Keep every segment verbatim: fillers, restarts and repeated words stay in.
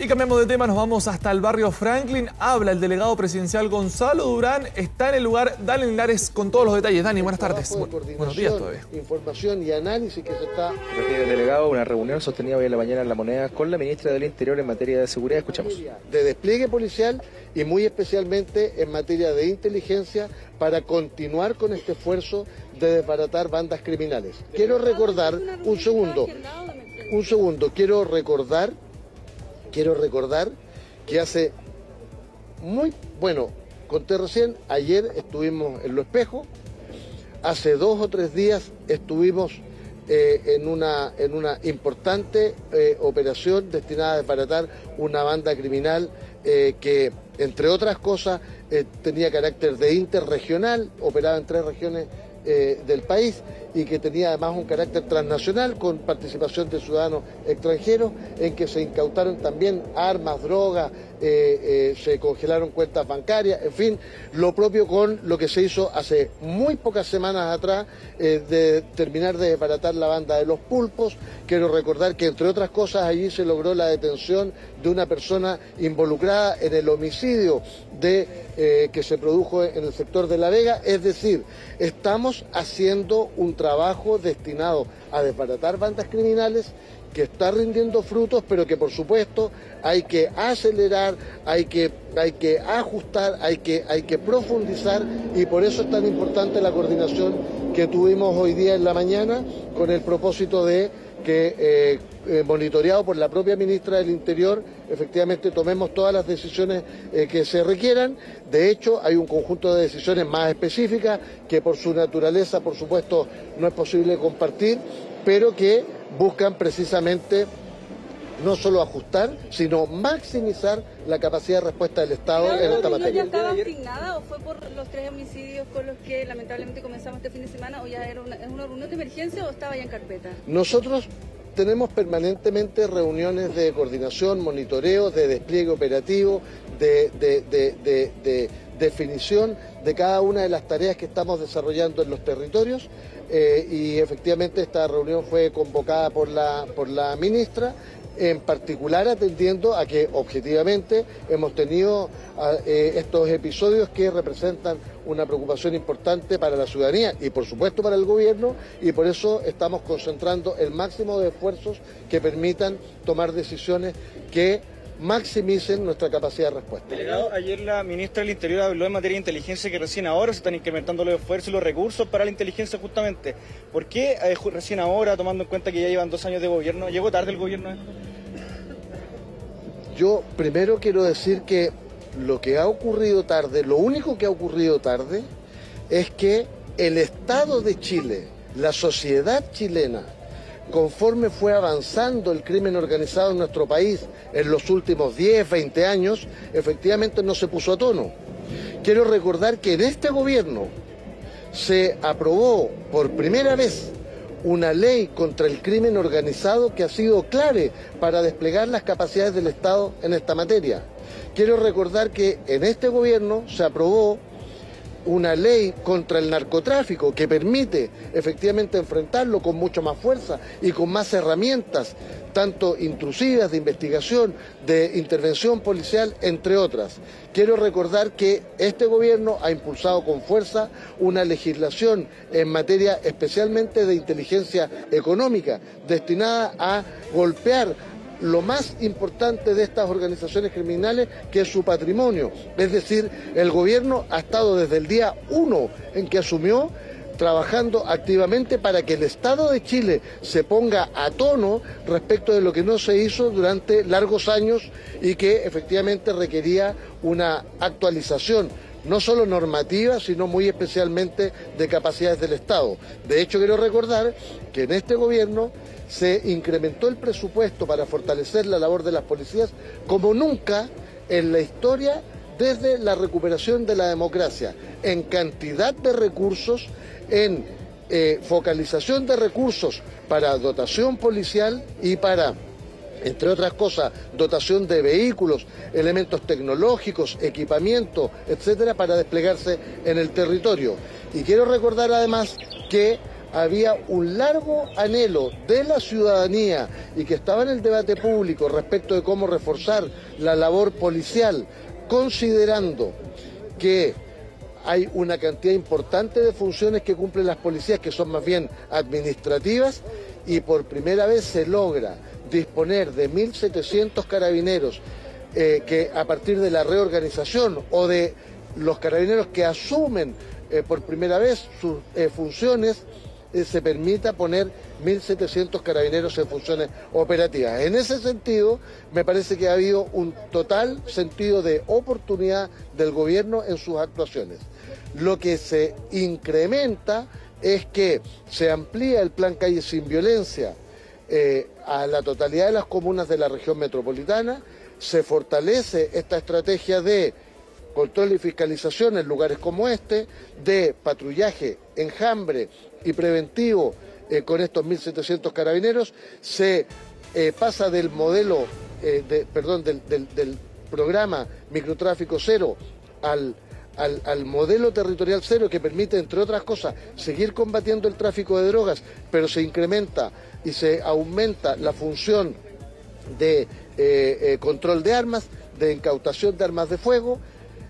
Y cambiamos de tema, nos vamos hasta el barrio Franklin. Habla el delegado presidencial Gonzalo Durán. Está en el lugar Dani Linares con todos los detalles. Dani, buenas tardes. Buenos días todavía. Información y análisis que se está... Retiro el delegado, una reunión sostenida hoy en la mañana en La Moneda con la ministra del Interior en materia de seguridad. Escuchamos. De despliegue policial y muy especialmente en materia de inteligencia para continuar con este esfuerzo de desbaratar bandas criminales. Quiero recordar, un segundo, un segundo, quiero recordar... Quiero recordar que hace muy... Bueno, conté recién, ayer estuvimos en Lo Espejo, hace dos o tres días estuvimos eh, en, una, en una importante eh, operación destinada a desbaratar una banda criminal eh, que, entre otras cosas, eh, tenía carácter de interregional, operaba en tres regiones Eh, del país y que tenía además un carácter transnacional con participación de ciudadanos extranjeros, en que se incautaron también armas, drogas, eh, eh, se congelaron cuentas bancarias, en fin, lo propio con lo que se hizo hace muy pocas semanas atrás eh, de terminar de desbaratar la banda de los pulpos. Quiero recordar que, entre otras cosas, allí se logró la detención de una persona involucrada en el homicidio de eh, que se produjo en el sector de La Vega. Es decir, estamos haciendo un trabajo destinado a desbaratar bandas criminales que está rindiendo frutos, pero que por supuesto hay que acelerar, hay que, hay que ajustar, hay que, hay que profundizar, y por eso es tan importante la coordinación que tuvimos hoy día en la mañana con el propósito de que, eh, eh, monitoreado por la propia ministra del Interior, efectivamente tomemos todas las decisiones eh, que se requieran. De hecho, hay un conjunto de decisiones más específicas que por su naturaleza, por supuesto, no es posible compartir, pero que buscan precisamente no solo ajustar, sino maximizar la capacidad de respuesta del Estado claro, en esta materia. ¿Ya estaba asignada o fue por los tres homicidios con los que lamentablemente comenzamos este fin de semana, o ya era una, una reunión de emergencia o estaba ya en carpeta? Nosotros tenemos permanentemente reuniones de coordinación, monitoreo, de despliegue operativo, de, de, de, de, de definición de cada una de las tareas que estamos desarrollando en los territorios. Eh, y efectivamente esta reunión fue convocada por la, por la ministra, en particular atendiendo a que objetivamente hemos tenido eh, estos episodios que representan una preocupación importante para la ciudadanía y por supuesto para el gobierno, y por eso estamos concentrando el máximo de esfuerzos que permitan tomar decisiones que maximicen nuestra capacidad de respuesta. Delegado, ayer la ministra del Interior habló en materia de inteligencia que recién ahora se están incrementando los esfuerzos y los recursos para la inteligencia justamente. ¿Por qué eh, recién ahora, tomando en cuenta que ya llevan dos años de gobierno? ¿Llegó tarde el gobierno? Yo primero quiero decir que lo que ha ocurrido tarde, lo único que ha ocurrido tarde es que el Estado de Chile, la sociedad chilena, conforme fue avanzando el crimen organizado en nuestro país en los últimos diez, veinte años, efectivamente no se puso a tono. Quiero recordar que en este gobierno se aprobó por primera vez una ley contra el crimen organizado que ha sido clave para desplegar las capacidades del Estado en esta materia. Quiero recordar que en este gobierno se aprobó una ley contra el narcotráfico que permite efectivamente enfrentarlo con mucho más fuerza y con más herramientas, tanto intrusivas de investigación, de intervención policial, entre otras. Quiero recordar que este gobierno ha impulsado con fuerza una legislación en materia especialmente de inteligencia económica, destinada a golpear lo más importante de estas organizaciones criminales, que es su patrimonio. Es decir, el gobierno ha estado desde el día uno en que asumió trabajando activamente para que el Estado de Chile se ponga a tono respecto de lo que no se hizo durante largos años y que efectivamente requería una actualización, no solo normativa, sino muy especialmente de capacidades del Estado. De hecho, quiero recordar que en este gobierno se incrementó el presupuesto para fortalecer la labor de las policías como nunca en la historia desde la recuperación de la democracia, en cantidad de recursos, en eh, focalización de recursos para dotación policial y para, entre otras cosas, dotación de vehículos, elementos tecnológicos, equipamiento, etcétera, para desplegarse en el territorio. Y quiero recordar además que había un largo anhelo de la ciudadanía y que estaba en el debate público respecto de cómo reforzar la labor policial, considerando que hay una cantidad importante de funciones que cumplen las policías que son más bien administrativas, y por primera vez se logra disponer de mil setecientos carabineros eh, que a partir de la reorganización o de los carabineros que asumen eh, por primera vez sus eh, funciones, eh, se permita poner mil setecientos carabineros en funciones operativas. En ese sentido, me parece que ha habido un total sentido de oportunidad del gobierno en sus actuaciones. Lo que se incrementa es que se amplía el plan Calle Sin Violencia eh, a la totalidad de las comunas de la región metropolitana, se fortalece esta estrategia de control y fiscalización en lugares como este, de patrullaje, enjambre y preventivo eh, con estos mil setecientos carabineros, se eh, pasa del modelo, eh, de, perdón, del, del, del programa Microtráfico Cero al, al, al modelo territorial cero, que permite, entre otras cosas, seguir combatiendo el tráfico de drogas, pero se incrementa y se aumenta la función de eh, eh, control de armas, de incautación de armas de fuego.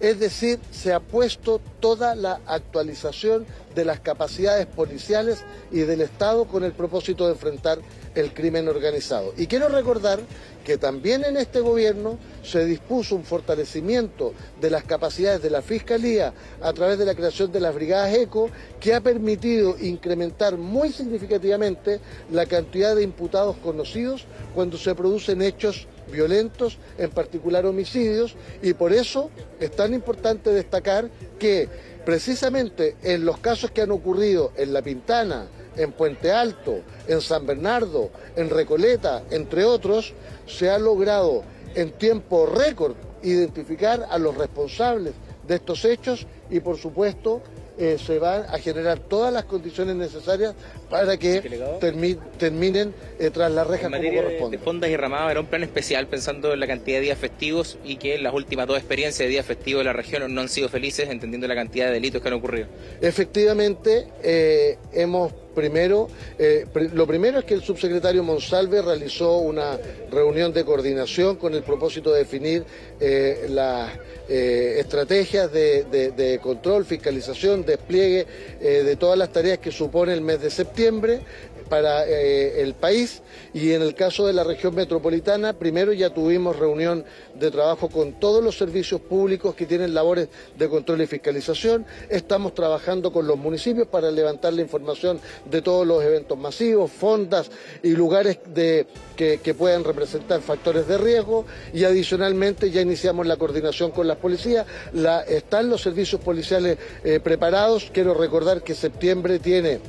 Es decir, se ha puesto toda la actualización de las capacidades policiales y del Estado con el propósito de enfrentar el crimen organizado. Y quiero recordar que también en este gobierno se dispuso un fortalecimiento de las capacidades de la Fiscalía a través de la creación de las brigadas ECO, que ha permitido incrementar muy significativamente la cantidad de imputados conocidos cuando se producen hechos violentos, en particular homicidios, y por eso es tan importante destacar que precisamente en los casos que han ocurrido en La Pintana, en Puente Alto, en San Bernardo, en Recoleta, entre otros, se ha logrado en tiempo récord identificar a los responsables de estos hechos y, por supuesto, eh, se van a generar todas las condiciones necesarias para que termi terminen eh, tras las rejas como corresponde. En materia de fondas y ramadas, era un plan especial pensando en la cantidad de días festivos y que las últimas dos experiencias de días festivos de la región no han sido felices, entendiendo la cantidad de delitos que han ocurrido. Efectivamente, eh, hemos primero, eh, pr lo primero es que el subsecretario Monsalve realizó una reunión de coordinación con el propósito de definir eh, las eh, estrategias de, de, de control, fiscalización, despliegue eh, de todas las tareas que supone el mes de septiembre para eh, el país, y en el caso de la región metropolitana, primero ya tuvimos reunión de trabajo con todos los servicios públicos que tienen labores de control y fiscalización. Estamos trabajando con los municipios para levantar la información de todos los eventos masivos, fondas y lugares de, que, que puedan representar factores de riesgo, y adicionalmente ya iniciamos la coordinación con las policías. La, están los servicios policiales eh, preparados. Quiero recordar que septiembre tiene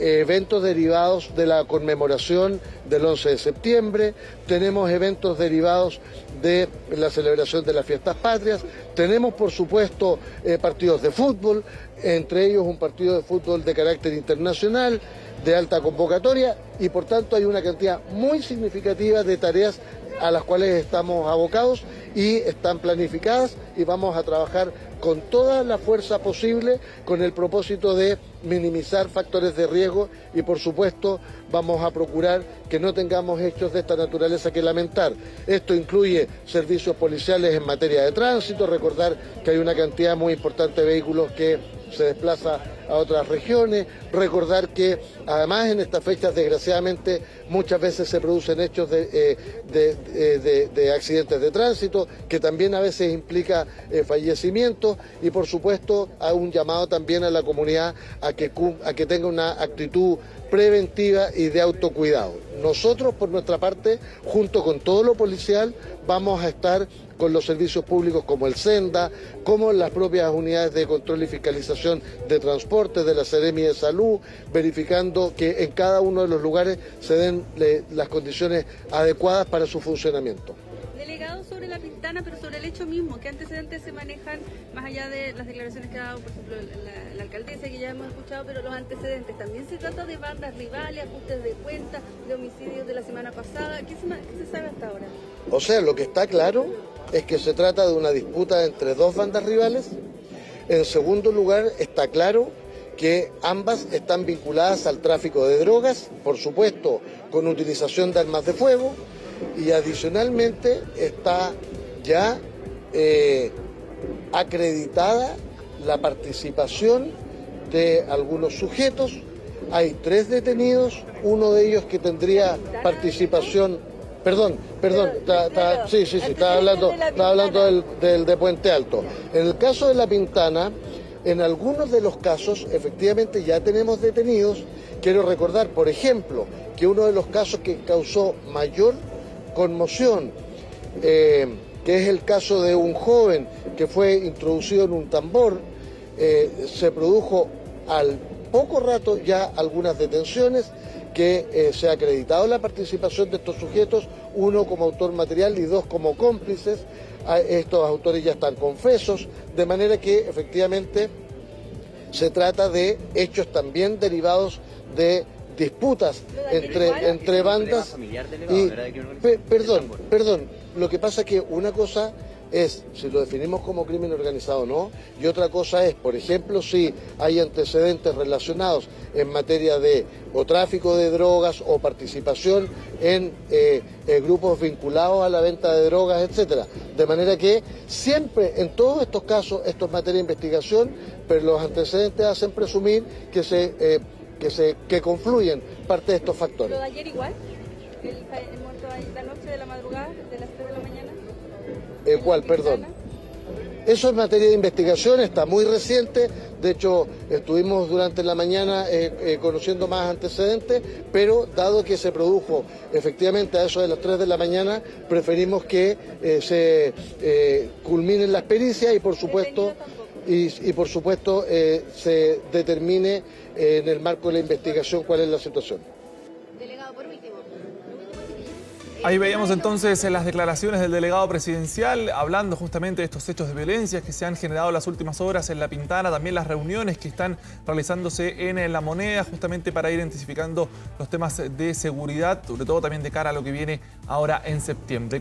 eventos derivados de la conmemoración del once de septiembre, tenemos eventos derivados de la celebración de las fiestas patrias, tenemos por supuesto eh, partidos de fútbol, entre ellos un partido de fútbol de carácter internacional, de alta convocatoria, y por tanto hay una cantidad muy significativa de tareas a las cuales estamos abocados y están planificadas, y vamos a trabajar con toda la fuerza posible con el propósito de minimizar factores de riesgo, y por supuesto vamos a procurar que no tengamos hechos de esta naturaleza que lamentar. Esto incluye servicios policiales en materia de tránsito, recordar que hay una cantidad muy importante de vehículos que se desplaza a otras regiones, recordar que además en estas fechas desgraciadamente muchas veces se producen hechos de, eh, de, de, de, de accidentes de tránsito, que también a veces implica eh, fallecimientos, y por supuesto hay un llamado también a la comunidad a que, a que tenga una actitud preventiva y de autocuidado. Nosotros por nuestra parte, junto con todo lo policial, vamos a estar con los servicios públicos como el Senda, como las propias unidades de control y fiscalización de transportes, de la Seremi de Salud, verificando que en cada uno de los lugares se den le, las condiciones adecuadas para su funcionamiento. Delegado, sobre La Pintana, pero sobre el hecho mismo, ¿qué antecedentes se manejan, más allá de las declaraciones que ha dado, por ejemplo, la, la alcaldesa, que ya hemos escuchado, pero los antecedentes? También se trata de bandas rivales, ajustes de cuentas, de homicidios de la semana pasada. ¿Qué se, qué se sabe hasta ahora? O sea, lo que está claro es que se trata de una disputa entre dos bandas rivales. En segundo lugar, está claro que ambas están vinculadas al tráfico de drogas, por supuesto, con utilización de armas de fuego, y adicionalmente está ya eh, acreditada la participación de algunos sujetos. Hay tres detenidos, uno de ellos que tendría participación... Perdón, perdón, ta, ta, sí, sí, sí, estaba hablando, estaba hablando del, del de Puente Alto. En el caso de La Pintana... En algunos de los casos, efectivamente, ya tenemos detenidos. Quiero recordar, por ejemplo, que uno de los casos que causó mayor conmoción, eh, que es el caso de un joven que fue introducido en un tambor, eh, se produjo al poco rato ya algunas detenciones, que eh, se ha acreditado la participación de estos sujetos, uno como autor material y dos como cómplices. Estos autores ya están confesos, de manera que efectivamente se trata de hechos también derivados de disputas entre, entre bandas. Y, perdón, perdón, lo que pasa es que una cosa es si lo definimos como crimen organizado o no, y otra cosa es, por ejemplo, si hay antecedentes relacionados en materia de o tráfico de drogas o participación en eh, eh, grupos vinculados a la venta de drogas, etcétera. De manera que siempre, en todos estos casos, esto es materia de investigación, pero los antecedentes hacen presumir que se, eh, que se que confluyen parte de estos factores. ¿Lo de ayer igual? ¿El, el muerto la noche de la madrugada, de las tres de la mañana? Eh, ¿Cuál? Perdón. Eso es materia de investigación, está muy reciente. De hecho, estuvimos durante la mañana eh, eh, conociendo más antecedentes, pero dado que se produjo efectivamente a eso de las tres de la mañana, preferimos que eh, se eh, culminen las pericias y por supuesto, y, y por supuesto eh, se determine eh, en el marco de la investigación cuál es la situación. Ahí veíamos entonces las declaraciones del delegado presidencial hablando justamente de estos hechos de violencia que se han generado en las últimas horas en La Pintana, también las reuniones que están realizándose en La Moneda justamente para ir identificando los temas de seguridad, sobre todo también de cara a lo que viene ahora en septiembre.